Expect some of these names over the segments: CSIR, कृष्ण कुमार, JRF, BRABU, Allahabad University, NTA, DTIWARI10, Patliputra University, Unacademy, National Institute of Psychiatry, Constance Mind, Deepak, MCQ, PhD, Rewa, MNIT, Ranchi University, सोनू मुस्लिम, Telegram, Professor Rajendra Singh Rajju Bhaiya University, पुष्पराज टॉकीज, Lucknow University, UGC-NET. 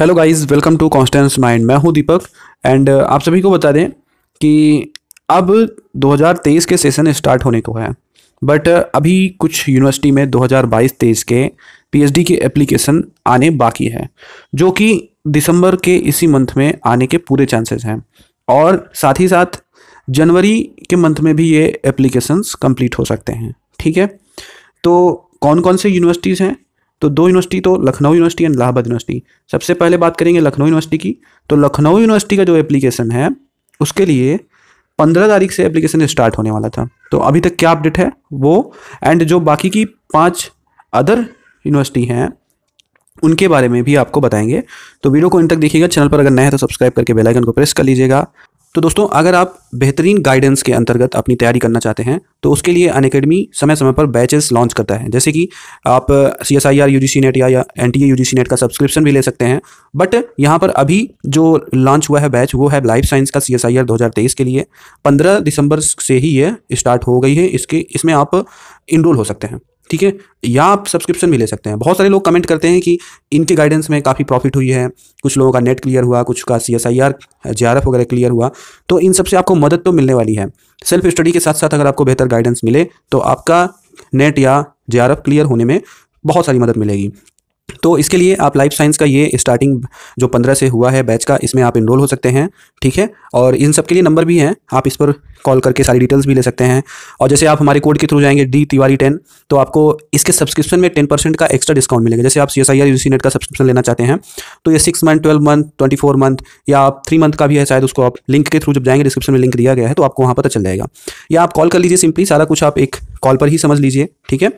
Hello guys, welcome to Constance mind. मैं हूं दीपक and आप सभी को बता दें कि अब 2023 के सेशन स्टार्ट होने को है, बट अभी कुछ यूनिवर्सिटी में 2022-23 के पीएचडी के एप्लीकेशन आने बाकी है, जो कि दिसंबर के इसी मंथ में आने के पूरे चांसेस हैं और साथ ही साथ जनवरी के मंथ में भी ये एप्लीकेशंस कंप्लीट हो सकते हैं। ठीक है, तो कौन कौन से यूनिवर्सिटीज़ हैं? तो दो यूनिवर्सिटी, तो Lucknow university and Allahabad university. सबसे पहले बात करेंगे लखनऊ यूनिवर्सिटी की। तो लखनऊ यूनिवर्सिटी का जो एप्लीकेशन है उसके लिए 15 तारीख से एप्लीकेशन स्टार्ट होने वाला था। तो अभी तक क्या अपडेट है वो एंड जो बाकी की 5 अदर यूनिवर्सिटी हैं उनके बारे में भी आपको बताएंगे। तो वीडियो को इन तक देखिएगा, चैनल पर अगर नए हैं तो सब्सक्राइब करके बेल आइकन को प्रेस कर लीजिएगा। तो दोस्तों, अगर आप बेहतरीन गाइडेंस के अंतर्गत अपनी तैयारी करना चाहते हैं तो उसके लिए अनअकैडमी समय समय पर बैचेस लॉन्च करता है, जैसे कि आप CSIR UGC NET या NTA UGC NET का सब्सक्रिप्शन भी ले सकते हैं। बट यहाँ पर अभी जो लॉन्च हुआ है बैच वो है लाइफ साइंस का CSIR 2023 के लिए। 15 दिसंबर से ही ये स्टार्ट हो गई है, इसमें आप इनरोल हो सकते हैं। ठीक है, या आप सब्सक्रिप्शन भी ले सकते हैं। बहुत सारे लोग कमेंट करते हैं कि इनके गाइडेंस में काफ़ी प्रॉफिट हुई है, कुछ लोगों का नेट क्लियर हुआ, कुछ का CSIR JRF वगैरह क्लियर हुआ। तो इन सबसे आपको मदद तो मिलने वाली है। सेल्फ स्टडी के साथ साथ अगर आपको बेहतर गाइडेंस मिले तो आपका नेट या JRF क्लियर होने में बहुत सारी मदद मिलेगी। तो इसके लिए आप लाइफ साइंस का ये स्टार्टिंग जो 15 से हुआ है बैच का, इसमें आप इनरोल हो सकते हैं। ठीक है, और इन सब के लिए नंबर भी हैं, आप इस पर कॉल करके सारी डिटेल्स भी ले सकते हैं। और जैसे आप हमारे कोड के थ्रू जाएंगे DTIWARI10 तो आपको इसके सब्सक्रिप्शन में 10% का एक्स्ट्रा डिस्काउंट मिलेगा। जैसे आप CSIR UGC NET का सब्सक्रिप्शन लेना चाहते हैं तो ये 6 मंथ, 12 मंथ, 24 मंथ या आप 3 मंथ का भी है शायद, उसको आप लिंक के थ्रू जब जाएंगे, डिस्क्रिप्शन में लिंक दिया गया है तो आपको वहाँ पता चल जाएगा, या आप कॉल कर लीजिए। सिंपली सारा कुछ आप एक कॉल पर ही समझ लीजिए। ठीक है,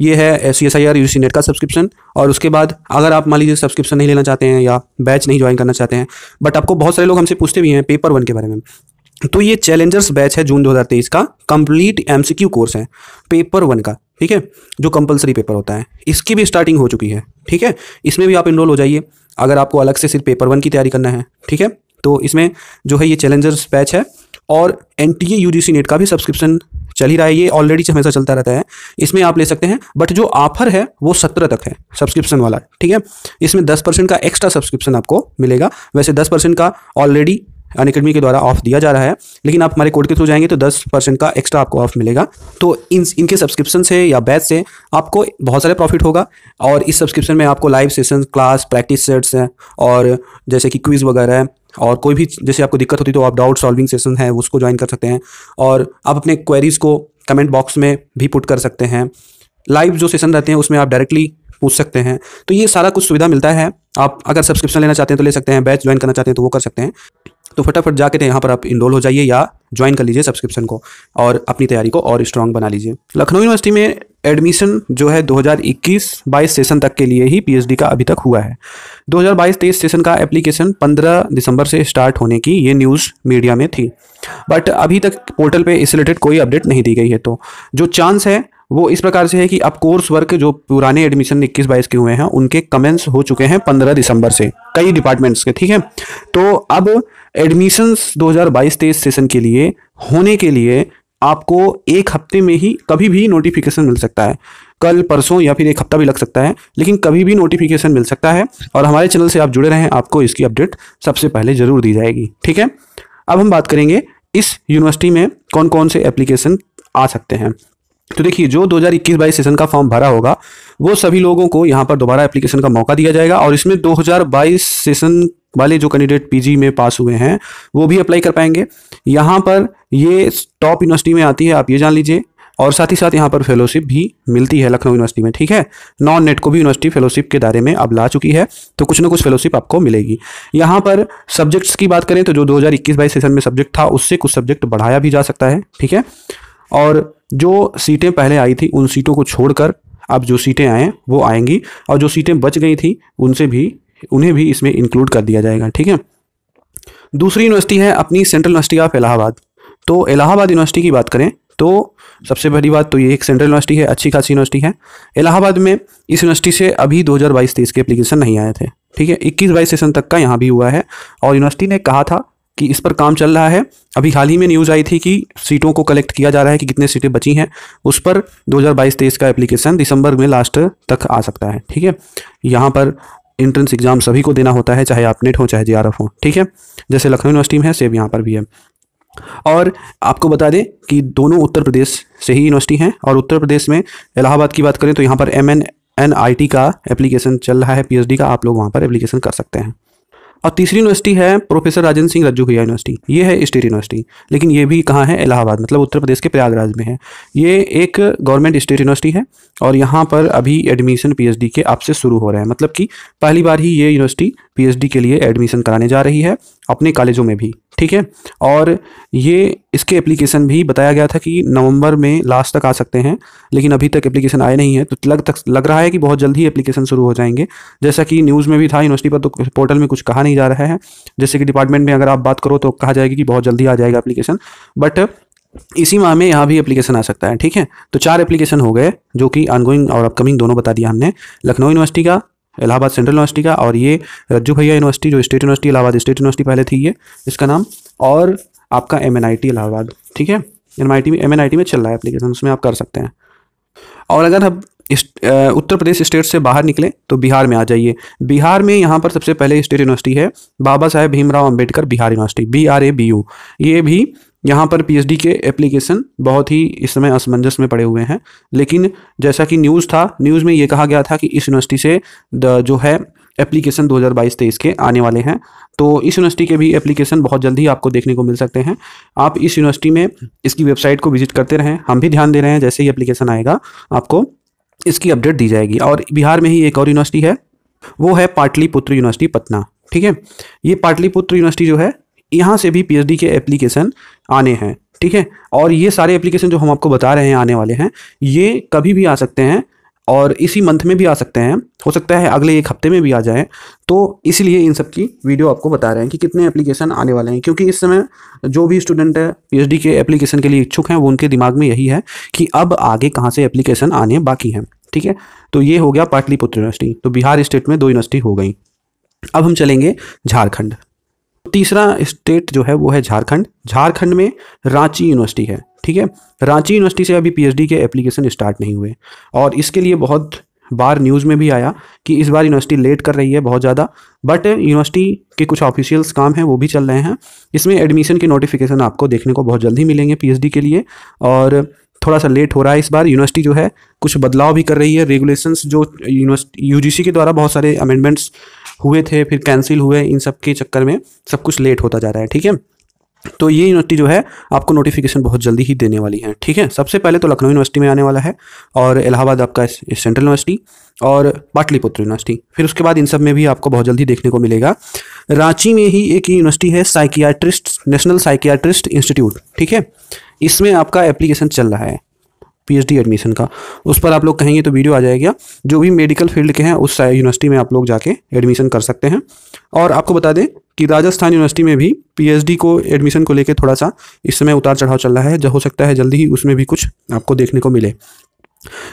ये है CSIR UGC NET का सब्सक्रिप्शन। और उसके बाद अगर आप मान लीजिए सब्सक्रिप्शन नहीं लेना चाहते हैं या बैच नहीं ज्वाइन करना चाहते हैं, बट आपको बहुत सारे लोग हमसे पूछते भी हैं पेपर 1 के बारे में, तो ये चैलेंजर्स बैच है जून 2023 का। कंप्लीट MCQ कोर्स है पेपर 1 का, ठीक है, जो कंपलसरी पेपर होता है। इसकी भी स्टार्टिंग हो चुकी है। ठीक है, इसमें भी आप इनरोल हो जाइए अगर आपको अलग से सिर्फ पेपर 1 की तैयारी करना है। ठीक है, तो इसमें जो है ये चैलेंजर्स बैच है। और NTA UGC NET का भी सब्सक्रिप्शन चल ही रहा है, ये ऑलरेडी हमेशा चलता रहता है, इसमें आप ले सकते हैं। बट जो ऑफर है वो 17 तक है सब्सक्रिप्शन वाला। ठीक है, इसमें 10% का एक्स्ट्रा सब्सक्रिप्शन आपको मिलेगा। वैसे 10% का ऑलरेडी अनअकैडमी के द्वारा ऑफ दिया जा रहा है, लेकिन आप हमारे कोड के थ्रू जाएंगे तो 10% का एक्स्ट्रा आपको ऑफ मिलेगा। तो इनके सब्सक्रिप्शन से या बैच से आपको बहुत सारे प्रॉफिट होगा। और इस सब्सक्रिप्शन में आपको live session, class, practice sets हैं और जैसे कि क्विज़ वगैरह है, और कोई भी जैसे आपको दिक्कत होती तो आप डाउट सॉल्विंग सेशन है उसको ज्वाइन कर सकते हैं। और आप अपने क्वेरीज़ को कमेंट बॉक्स में भी पुट कर सकते हैं। लाइव जो सेशन रहते हैं उसमें आप डायरेक्टली पूछ सकते हैं। तो ये सारा कुछ सुविधा मिलता है। आप अगर सब्सक्रिप्शन लेना चाहते हैं तो ले सकते हैं, बैच ज्वाइन करना चाहते हैं तो वो कर सकते हैं। तो फटाफट जाके यहाँ पर आप इनरोल हो जाइए या ज्वाइन कर लीजिए सब्सक्रिप्शन को और अपनी तैयारी को और स्ट्रांग बना लीजिए। लखनऊ यूनिवर्सिटी में एडमिशन जो है 2021-22 सेशन तक के लिए ही पीएचडी का अभी तक हुआ है। 2022-23 सेशन का एप्लीकेशन 15 दिसंबर से स्टार्ट होने की ये न्यूज़ मीडिया में थी, बट अभी तक पोर्टल पे इस रिलेटेड कोई अपडेट नहीं दी गई है। तो जो चांस है वो इस प्रकार से है कि अब कोर्स वर्क जो पुराने एडमिशन 21-22 के हुए हैं उनके कमेंस हो चुके हैं 15 दिसंबर से कई डिपार्टमेंट्स के। ठीक है, तो अब एडमिशंस 2022-23 सेशन के लिए होने के लिए आपको एक हफ्ते में ही कभी भी नोटिफिकेशन मिल सकता है। कल, परसों या फिर एक हफ्ता भी लग सकता है, लेकिन कभी भी नोटिफिकेशन मिल सकता है। और हमारे चैनल से आप जुड़े रहें, आपको इसकी अपडेट सबसे पहले ज़रूर दी जाएगी। ठीक है, अब हम बात करेंगे इस यूनिवर्सिटी में कौन कौन से एप्लीकेशन आ सकते हैं। तो देखिए, जो 2021-22 सेशन का फॉर्म भरा होगा वो सभी लोगों को यहाँ पर दोबारा एप्लीकेशन का मौका दिया जाएगा। और इसमें 2022 सेशन वाले जो कैंडिडेट पीजी में पास हुए हैं वो भी अप्लाई कर पाएंगे। यहाँ पर ये टॉप यूनिवर्सिटी में आती है, आप ये जान लीजिए। और साथ ही साथ यहाँ पर फेलोशिप भी मिलती है लखनऊ यूनिवर्सिटी में। ठीक है, नॉन नेट को भी यूनिवर्सिटी फेलोशिप के दायरे में अब ला चुकी है, तो कुछ ना कुछ फेलोशिप आपको मिलेगी। यहाँ पर सब्जेक्ट्स की बात करें तो जो 2021-22 सेशन में सब्जेक्ट था उससे कुछ सब्जेक्ट बढ़ाया भी जा सकता है। ठीक है, और जो सीटें पहले आई थी उन सीटों को छोड़कर अब जो सीटें आएँ वो आएंगी, और जो सीटें बच गई थी उन्हें भी इसमें इंक्लूड कर दिया जाएगा। ठीक है, दूसरी यूनिवर्सिटी है अपनी सेंट्रल यूनिवर्सिटी ऑफ इलाहाबाद। तो इलाहाबाद यूनिवर्सिटी की बात करें तो सबसे बड़ी बात तो ये एक सेंट्रल यूनिवर्सिटी है, अच्छी खासी यूनिवर्सिटी है। इलाहाबाद में इस यूनिवर्सिटी से अभी 2022-23 के एप्लीकेशन नहीं आए थे। ठीक है, 21-22 सेशन तक का यहाँ भी हुआ है। और यूनिवर्सिटी ने कहा था कि इस पर काम चल रहा है। अभी हाल ही में न्यूज़ आई थी कि सीटों को कलेक्ट किया जा रहा है कि कितने सीटें बची हैं, उस पर 2022-23 का एप्लीकेशन दिसंबर में लास्ट तक आ सकता है। ठीक है, यहाँ पर एंट्रेंस एग्जाम सभी को देना होता है, चाहे आप नेट हो चाहे जीआरएफ हो, ठीक है। जैसे लखनऊ यूनिवर्सिटी में है सेम यहाँ पर भी है। और आपको बता दें कि दोनों उत्तर प्रदेश से ही यूनिवर्सिटी हैं, और उत्तर प्रदेश में इलाहाबाद की बात करें तो यहाँ पर MNIT का एप्लीकेशन चल रहा है, PhD का, आप लोग वहाँ पर एप्लीकेशन कर सकते हैं। और तीसरी यूनिवर्सिटी है प्रोफेसर राजेंद्र सिंह रज्जू भैया यूनिवर्सिटी, ये है स्टेट यूनिवर्सिटी, लेकिन ये भी कहाँ है, इलाहाबाद, मतलब उत्तर प्रदेश के प्रयागराज में है। ये एक गवर्नमेंट स्टेट यूनिवर्सिटी है और यहाँ पर अभी एडमिशन PhD के आपसे शुरू हो रहे हैं, मतलब कि पहली बार ही ये यूनिवर्सिटी PhD के लिए एडमिशन कराने जा रही है अपने कॉलेजों में भी, ठीक है। और ये इसके एप्लीकेशन भी बताया गया था कि नवंबर में लास्ट तक आ सकते हैं, लेकिन अभी तक एप्लीकेशन आए नहीं है, तो लग रहा है कि बहुत जल्द ही एप्लीकेशन शुरू हो जाएंगे। जैसा कि न्यूज़ में भी था, यूनिवर्सिटी पर तो पोर्टल में कुछ कहा नहीं जा रहा है। जैसे कि डिपार्टमेंट में अगर आप बात करो तो कहा जाएगी कि बहुत जल्दी आ जाएगा एप्लीकेशन, बट इसी माह में यहाँ भी एप्लीकेशन आ सकता है, ठीक है। तो 4 एप्लीकेशन हो गए जो कि ऑनगोइंग और अपकमिंग दोनों बता दिया हमने, लखनऊ यूनिवर्सिटी का, इलाहाबाद सेंट्रल यूनिवर्सिटी का, और ये रज्जू भैया यूनिवर्सिटी जो state university, Allahabad state university पहले थी ये, इसका नाम, और आपका MNIT इलाहाबाद, ठीक है। MNIT में चल रहा है एप्लीकेशन, उसमें आप कर सकते हैं। और अगर आप उत्तर प्रदेश स्टेट से बाहर निकले तो बिहार में आ जाइए। बिहार में यहाँ पर सबसे पहले स्टेट यूनिवर्सिटी है बाबा साहेब भीमराव अंबेडकर बिहार यूनिवर्सिटी, BRABU। ये भी यहाँ पर PhD के एप्लीकेशन बहुत ही इस समय असमंजस में पड़े हुए हैं, लेकिन जैसा कि न्यूज़ था, न्यूज़ में ये कहा गया था कि इस यूनिवर्सिटी से जो है एप्लीकेशन 2022-23 के आने वाले हैं, तो इस यूनिवर्सिटी के भी एप्लीकेशन बहुत जल्दी आपको देखने को मिल सकते हैं। आप इस यूनिवर्सिटी में इसकी वेबसाइट को विजिट करते रहें, हम भी ध्यान दे रहे हैं, जैसे ही एप्लीकेशन आएगा आपको इसकी अपडेट दी जाएगी। और बिहार में ही एक और यूनिवर्सिटी है, वो है पाटलिपुत्र यूनिवर्सिटी पटना, ठीक है। ये पाटलिपुत्र यूनिवर्सिटी जो है, यहाँ से भी PhD के एप्लीकेशन आने हैं, ठीक है। और ये सारे एप्लीकेशन जो हम आपको बता रहे हैं आने वाले हैं, ये कभी भी आ सकते हैं और इसी मंथ में भी आ सकते हैं, हो सकता है अगले एक हफ्ते में भी आ जाएं, तो इसलिए इन सब की वीडियो आपको बता रहे हैं कि कितने एप्लीकेशन आने वाले हैं, क्योंकि इस समय जो भी स्टूडेंट है PhD के एप्लीकेशन के लिए इच्छुक हैं, वो उनके दिमाग में यही है कि अब आगे कहाँ से एप्लीकेशन आने बाकी हैं, ठीक है। तो ये हो गया पाटलिपुत्र यूनिवर्सिटी, तो बिहार स्टेट में 2 यूनिवर्सिटी हो गई। अब हम चलेंगे झारखंड, तीसरा स्टेट जो है वो है झारखंड। झारखंड में रांची यूनिवर्सिटी है, ठीक है। रांची यूनिवर्सिटी से अभी PhD के एप्लीकेशन स्टार्ट नहीं हुए, और इसके लिए बहुत बार न्यूज़ में भी आया कि इस बार यूनिवर्सिटी लेट कर रही है बहुत ज़्यादा, बट यूनिवर्सिटी के कुछ ऑफिशियल्स काम हैं वो भी चल रहे हैं। इसमें एडमिशन के नोटिफिकेशन आपको देखने को बहुत जल्दी मिलेंगे PhD के लिए, और थोड़ा सा लेट हो रहा है इस बार। यूनिवर्सिटी जो है कुछ बदलाव भी कर रही है, रेगुलेशंस जो यूनिवर्सिटी UGC के द्वारा बहुत सारे अमेंडमेंट्स हुए थे, फिर कैंसिल हुए, इन सब के चक्कर में सब कुछ लेट होता जा रहा है, ठीक है। तो ये यूनिवर्सिटी जो है आपको नोटिफिकेशन बहुत जल्दी ही देने वाली है, ठीक है। सबसे पहले तो लखनऊ यूनिवर्सिटी में आने वाला है, और इलाहाबाद आपका सेंट्रल यूनिवर्सिटी, और पाटलिपुत्र यूनिवर्सिटी, फिर उसके बाद इन सब में भी आपको बहुत जल्दी देखने को मिलेगा। रांची में ही एक यूनिवर्सिटी है साइकियाट्रिस्ट, नेशनल साइकियाट्रिस्ट इंस्टीट्यूट, ठीक है। इसमें आपका एप्लीकेशन चल रहा है PhD एडमिशन का, उस पर आप लोग कहेंगे तो वीडियो आ जाएगा। जो भी मेडिकल फील्ड के हैं उस यूनिवर्सिटी में आप लोग जाके एडमिशन कर सकते हैं। और आपको बता दें कि राजस्थान यूनिवर्सिटी में भी PhD को एडमिशन को लेके थोड़ा सा इस समय उतार चढ़ाव चल रहा है, जो हो सकता है जल्दी ही उसमें भी कुछ आपको देखने को मिले।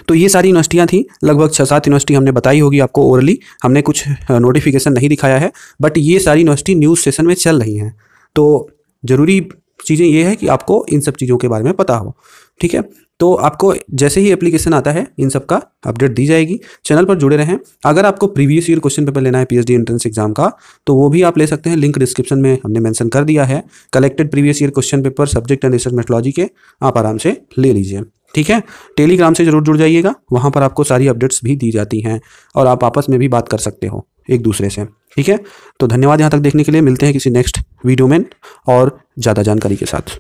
तो ये सारी यूनिवर्सिटियाँ थी, लगभग 6-7 यूनिवर्सिटी हमने बताई होगी आपको ओरली, हमने कुछ नोटिफिकेशन नहीं दिखाया है, बट ये सारी यूनिवर्सिटी न्यूज़ सेशन में चल रही हैं। तो ज़रूरी चीज़ें ये है कि आपको इन सब चीज़ों के बारे में पता हो, ठीक है। तो आपको जैसे ही एप्लीकेशन आता है इन सब का अपडेट दी जाएगी। चैनल पर जुड़े रहें। अगर आपको प्रीवियस ईयर क्वेश्चन पेपर लेना है PhD एंट्रेंस एग्जाम का, तो वो भी आप ले सकते हैं, लिंक डिस्क्रिप्शन में हमने मेंशन कर दिया है। Collected previous year question paper subject and research methodology के आप आराम से ले लीजिए, ठीक है। टेलीग्राम से जरूर जुड़ जाइएगा, वहाँ पर आपको सारी अपडेट्स भी दी जाती हैं, और आप आपस में भी बात कर सकते हो एक दूसरे से, ठीक है। तो धन्यवाद यहाँ तक देखने के लिए, मिलते हैं किसी नेक्स्ट वीडियो में और ज़्यादा जानकारी के साथ।